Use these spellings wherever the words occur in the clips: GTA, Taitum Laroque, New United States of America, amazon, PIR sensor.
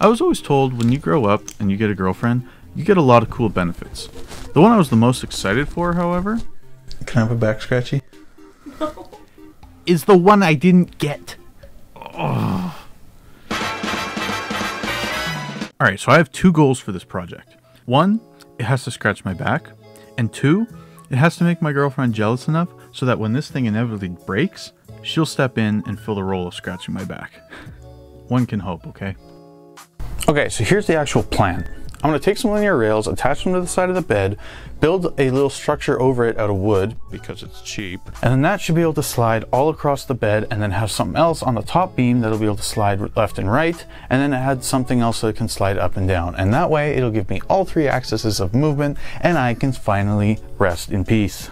I was always told when you grow up and you get a girlfriend, you get a lot of cool benefits. The one I was the most excited for, however... Can I have a back scratchy? No. Is the one I didn't get. Oh. Alright, so I have two goals for this project. One, it has to scratch my back. And two, it has to make my girlfriend jealous enough so that when this thing inevitably breaks, she'll step in and fill the role of scratching my back. One can hope, okay? Okay, so here's the actual plan. I'm gonna take some linear rails, attach them to the side of the bed, build a little structure over it out of wood, because it's cheap, and then that should be able to slide all across the bed, and then have something else on the top beam that'll be able to slide left and right, and then it had something else that can slide up and down, and that way it'll give me all three axes of movement, and I can finally rest in peace.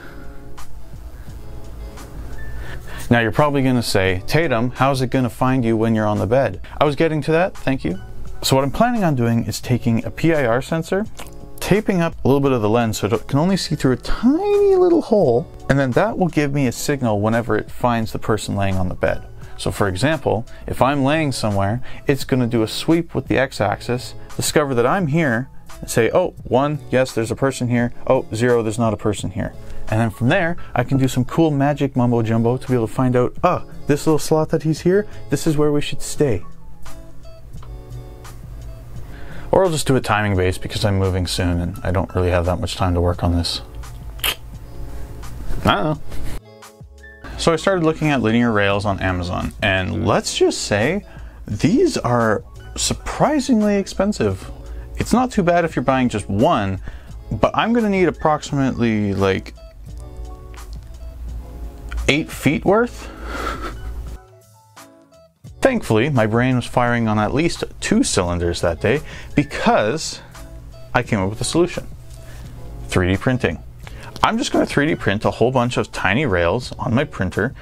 Now you're probably gonna say, Tatum, how's it gonna find you when you're on the bed? I was getting to that, thank you. So what I'm planning on doing is taking a PIR sensor, taping up a little bit of the lens so it can only see through a tiny little hole, and then that will give me a signal whenever it finds the person laying on the bed. So for example, if I'm laying somewhere, it's going to do a sweep with the x-axis, discover that I'm here, and say, oh, 1, yes, there's a person here, oh, 0, there's not a person here. And then from there, I can do some cool magic mumbo jumbo to be able to find out, oh, this little slot that he's here, this is where we should stay. Or I'll just do it timing based because I'm moving soon and I don't really have that much time to work on this. I don't know. So I started looking at linear rails on Amazon, and let's just say these are surprisingly expensive. It's not too bad if you're buying just one, but I'm gonna need approximately like 8 feet worth. Thankfully, my brain was firing on at least 2 cylinders that day because I came up with a solution. 3D printing. I'm just going to 3D print a whole bunch of tiny rails on my printer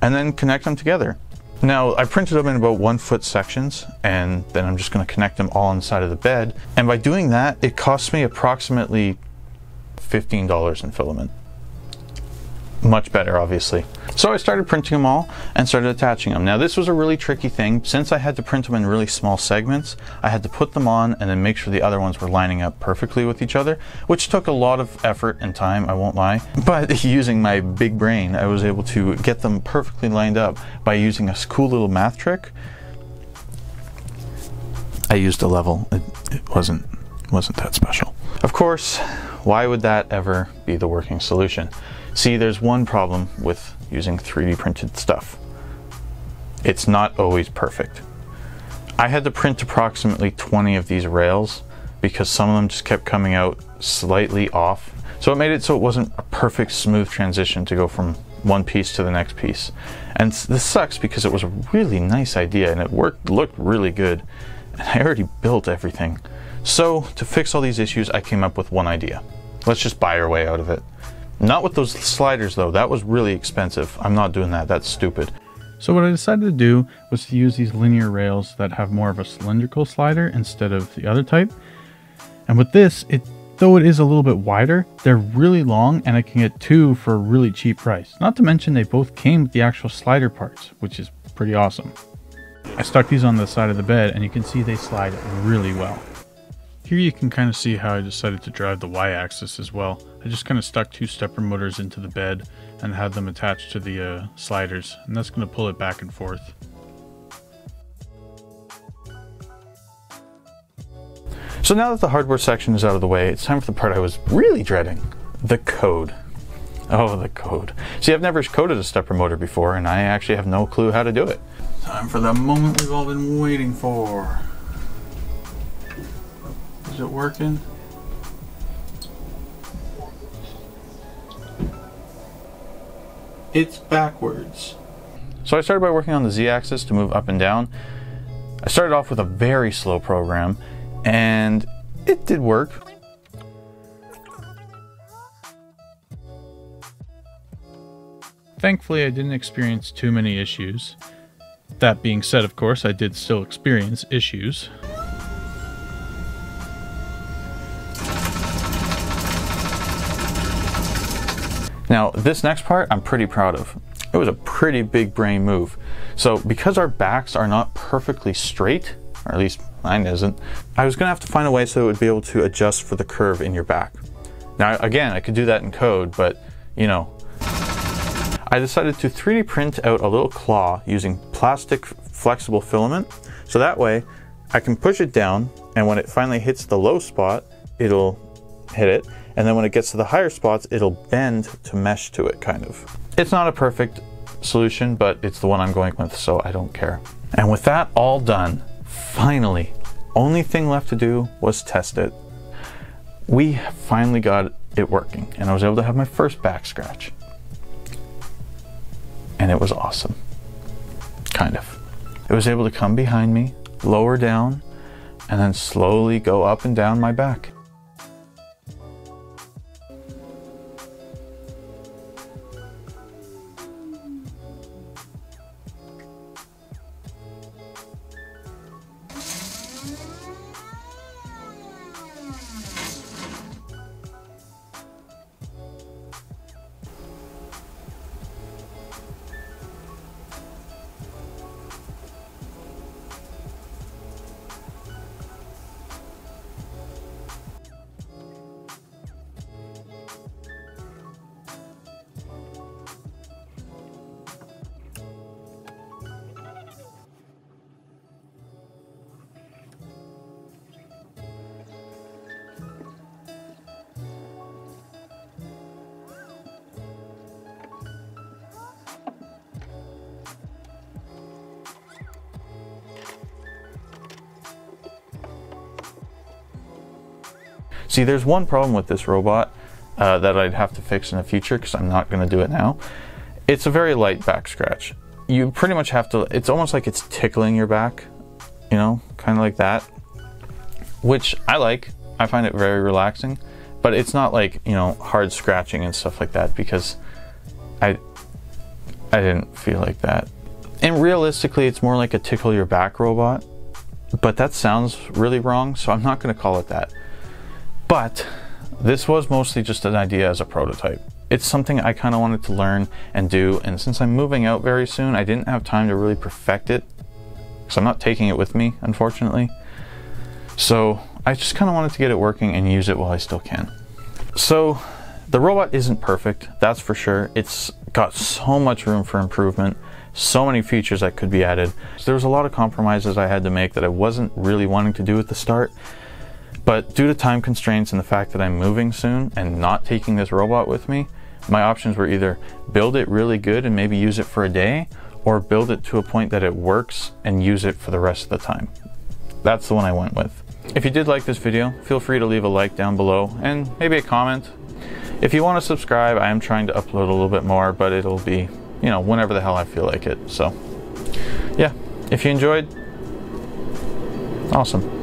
and then connect them together. Now, I printed them in about 1 foot sections, and then I'm just going to connect them all on the side of the bed. And by doing that, it cost me approximately $15 in filament. Much better, obviously. So I started printing them all and started attaching them. Now this was a really tricky thing. Since I had to print them in really small segments, I had to put them on and then make sure the other ones were lining up perfectly with each other, which took a lot of effort and time, I won't lie. But using my big brain, I was able to get them perfectly lined up by using a cool little math trick. I used a level. It wasn't that special. Of course, why would that ever be the working solution? See, there's one problem with using 3D printed stuff. It's not always perfect. I had to print approximately 20 of these rails because some of them just kept coming out slightly off. So it made it so it wasn't a perfect smooth transition to go from one piece to the next piece. And this sucks because it was a really nice idea and it looked really good. And I already built everything. So to fix all these issues, I came up with one idea. Let's just buy our way out of it. Not with those sliders though, that was really expensive. I'm not doing that, that's stupid. So what I decided to do was to use these linear rails that have more of a cylindrical slider instead of the other type. And with this, though it is a little bit wider, they're really long and I can get 2 for a really cheap price. Not to mention they both came with the actual slider parts, which is pretty awesome. I stuck these on the side of the bed and you can see they slide really well. Here you can kind of see how I decided to drive the y-axis as well. I just kind of stuck 2 stepper motors into the bed and had them attached to the sliders, and that's going to pull it back and forth. So now that the hardware section is out of the way, it's time for the part I was really dreading, the code. Oh, the code. See, I've never coded a stepper motor before, and I actually have no clue how to do it. Time for the moment we've all been waiting for. Is it working? It's backwards. So I started by working on the z-axis to move up and down. I started off with a very slow program and it did work. Thankfully, I didn't experience too many issues. That being said, of course, I did still experience issues. Now, this next part, I'm pretty proud of. It was a pretty big brain move. So because our backs are not perfectly straight, or at least mine isn't. I was gonna have to find a way so it would be able to adjust for the curve in your back. Now, again, I could do that in code, but you know, I decided to 3D print out a little claw using plastic flexible filament. So that way I can push it down, and when it finally hits the low spot, it'll hit it. And then when it gets to the higher spots, it'll bend to mesh to it, kind of. It's not a perfect solution, but it's the one I'm going with, so I don't care. And with that all done, finally, only thing left to do was test it. We finally got it working, and I was able to have my first back scratch. And it was awesome, kind of. It was able to come behind me, lower down, and then slowly go up and down my back. See, there's one problem with this robot that I'd have to fix in the future, because I'm not going to do it now. It's a very light back scratch. You pretty much have to, it's almost like it's tickling your back, you know, kind of like that, which I like. I find it very relaxing, but it's not like, you know, hard scratching and stuff like that, because I didn't feel like that. And realistically, it's more like a tickle your back robot, but that sounds really wrong, so I'm not going to call it that. But this was mostly just an idea as a prototype. It's something I kind of wanted to learn and do, and since I'm moving out very soon, I didn't have time to really perfect it, because I'm not taking it with me, unfortunately. So I just kind of wanted to get it working and use it while I still can. So the robot isn't perfect, that's for sure. It's got so much room for improvement, so many features that could be added. So there was a lot of compromises I had to make that I wasn't really wanting to do at the start. But due to time constraints and the fact that I'm moving soon and not taking this robot with me, my options were either build it really good and maybe use it for a day, or build it to a point that it works and use it for the rest of the time. That's the one I went with. If you did like this video, feel free to leave a like down below and maybe a comment. If you want to subscribe, I am trying to upload a little bit more, but it'll be, you know, whenever the hell I feel like it. So yeah, if you enjoyed, awesome.